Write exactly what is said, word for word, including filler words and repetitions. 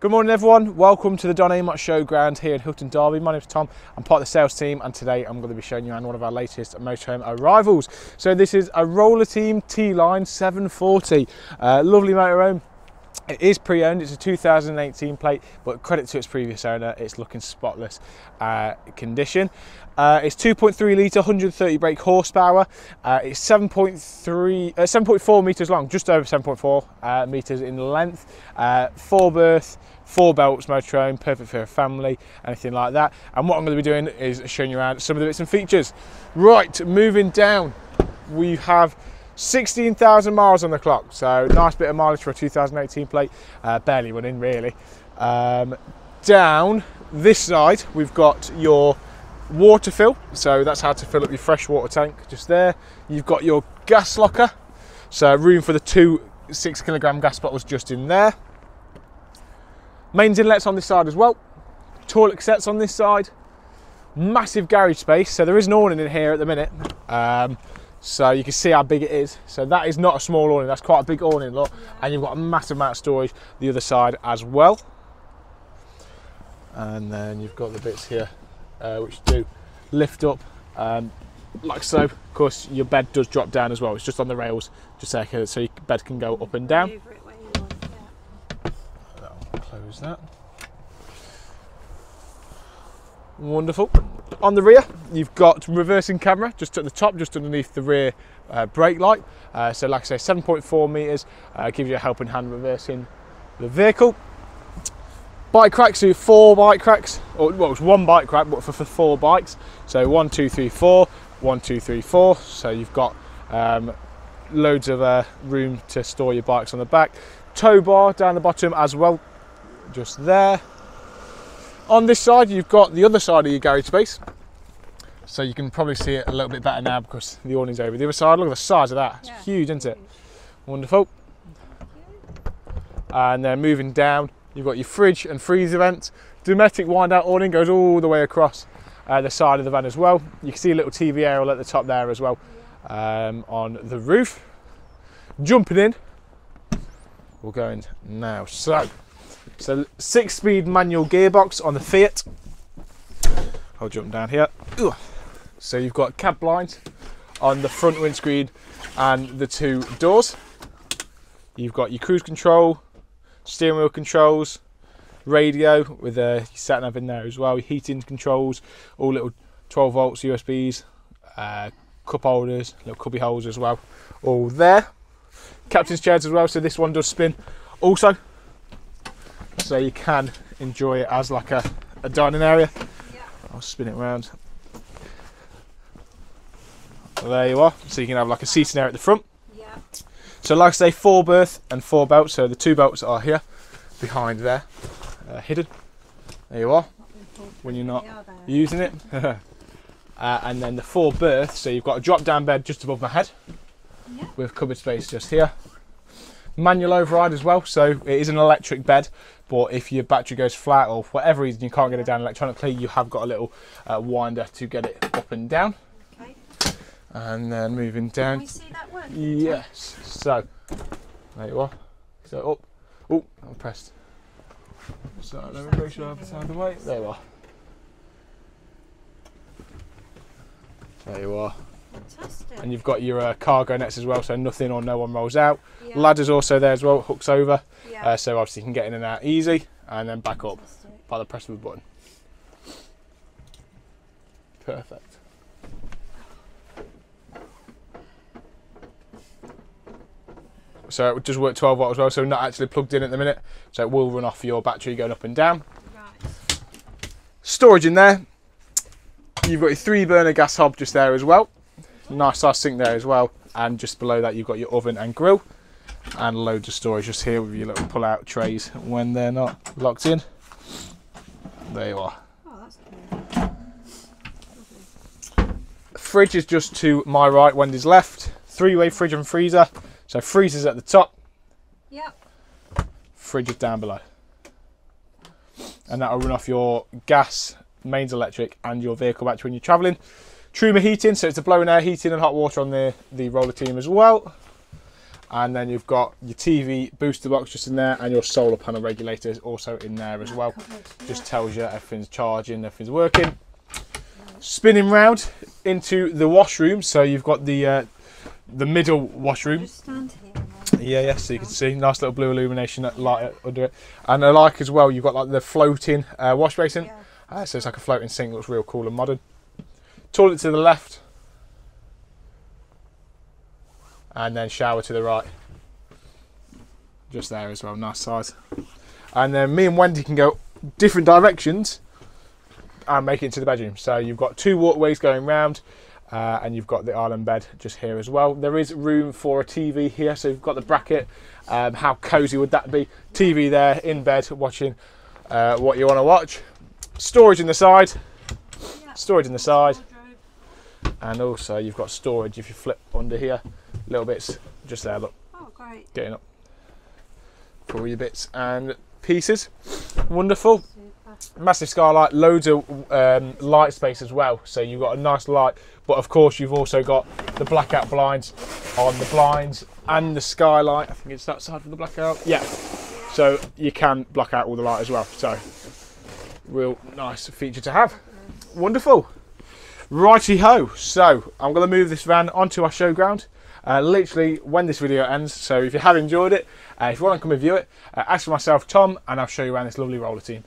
Good morning everyone, welcome to the Don Amott Showground here in Hilton Derby. My name is Tom, I'm part of the sales team and today I'm going to be showing you around one of our latest motorhome arrivals. So this is a Roller Team T-Line seven forty, uh, lovely motorhome. It is pre-owned, it's a two thousand eighteen plate, but credit to its previous owner, it's looking spotless uh, condition. Uh, it's two point three litre, one hundred thirty brake horsepower, uh, it's seven point three, uh, seven point four metres long, just over seven point four uh, metres in length, uh, four berth, four belts motorhome, perfect for a family, anything like that. And what I'm going to be doing is showing you around some of the bits and features. Right, moving down, we have sixteen thousand miles on the clock, so nice bit of mileage for a two thousand eighteen plate, uh, barely running really. Um, down this side we've got your water fill, so that's how to fill up your fresh water tank just there. You've got your gas locker, so room for the two six kilogram gas bottles just in there. Mains inlets on this side as well, toilet sets on this side, massive garage space, so there is an awning in here at the minute. Um, So you can see how big it is. So that is not a small awning, that's quite a big awning, look. And you've got a massive amount of storage the other side as well. And then you've got the bits here uh, which do lift up um, like so. Of course, your bed does drop down as well. It's just on the rails, just so your bed can go up and down. I'll close that. Wonderful. On the rear, you've got reversing camera just at the top, just underneath the rear uh, brake light. Uh, so like I say, seven point four metres, uh, gives you a helping hand reversing the vehicle. Bike racks, so four bike racks, or well, it's one bike rack, but for, for four bikes. So one, two, three, four, one, two, three, four. So you've got um, loads of uh, room to store your bikes on the back. Tow bar down the bottom as well, just there. On this side, you've got the other side of your garage space. So you can probably see it a little bit better now because the awning's over the other side. Look at the size of that. It's yeah. Huge, isn't it? Wonderful. And then moving down, you've got your fridge and freezer vents. Dometic wind-out awning goes all the way across uh, the side of the van as well. You can see a little T V aerial at the top there as well um, on the roof. Jumping in, we'll go in now. So. So six-speed manual gearbox on the Fiat. I'll jump down here. Ooh. So you've got cab blinds on the front windscreen and the two doors. You've got your cruise control, steering wheel controls, radio with a sat nav in there as well. Your heating controls, all little twelve volts U S Bs, uh, cup holders, little cubby holes as well, all there. Captain's chairs as well. So this one does spin also. So you can enjoy it as like a, a dining area. Yeah. I'll spin it around. There you are. So you can have like a seating area at the front. Yeah. So like I say, four berth and four belts. So the two belts are here, behind there, uh, hidden. There you are, when you're not using it. uh, and then the four berths. So you've got a drop down bed just above my head, yeah, with cupboard space just here. Manual override as well, so it is an electric bed, but if your battery goes flat or for whatever reason you can't get it down electronically, you have got a little uh, winder to get it up and down. Okay. And then moving down. Can we see that one? Yes. So there you are. So up. Oh, I'm pressed. So let me make sure I have the sound away. There you are. There you are. Fantastic. And you've got your uh, cargo nets as well, so nothing or no one rolls out. Yeah. Ladders also there as well, hooks over, yeah. uh, so obviously you can get in and out easy, and then back up Fantastic. By the press of a button. Perfect. So it does work twelve volt as well, so not actually plugged in at the minute, so it will run off your battery going up and down. Right. Storage in there. You've got your three burner gas hob just there as well. Nice size sink there as well, and just below that you've got your oven and grill, and loads of storage just here with your little pull-out trays when they're not locked in. There you are. Oh, that's cool. Fridge is just to my right, Wendy's left. Three-way fridge and freezer. So freezer's at the top. Yep. Fridge is down below, and that'll run off your gas, mains electric, and your vehicle battery when you're travelling. Truma heating, so it's the blowing air heating and hot water on the, the Roller Team as well. And then you've got your T V booster box just in there, and your solar panel regulator is also in there as well. Just tells you everything's charging, everything's working. Spinning round into the washroom, so you've got the uh, the middle washroom. Yeah, yeah, so you can see nice little blue illumination light under it. And I like as well, you've got like the floating uh, wash basin. Uh, so it's like a floating sink, looks real cool and modern. Toilet to the left. And then shower to the right, just there as well, nice size. And then me and Wendy can go different directions and make it into the bedroom. So you've got two walkways going round, uh, and you've got the island bed just here as well. There is room for a T V here, so you've got the bracket. Um, how cozy would that be? T V there, in bed, watching uh, what you want to watch. Storage in the side, storage in the side. And also you've got storage if you flip under here. Little bits just there, look. Oh, great. Getting up for all your bits and pieces. Wonderful. Super. Massive skylight, loads of um, light space as well. So you've got a nice light, but of course you've also got the blackout blinds on the blinds and the skylight. I think it's that side for the blackout. Yeah. So you can block out all the light as well. So real nice feature to have. Nice. Wonderful. Righty-ho. So I'm going to move this van onto our showground. Uh, literally when this video ends, so if you have enjoyed it, uh, if you want to come and view it, uh, ask for myself, Tom, and I'll show you around this lovely roller team.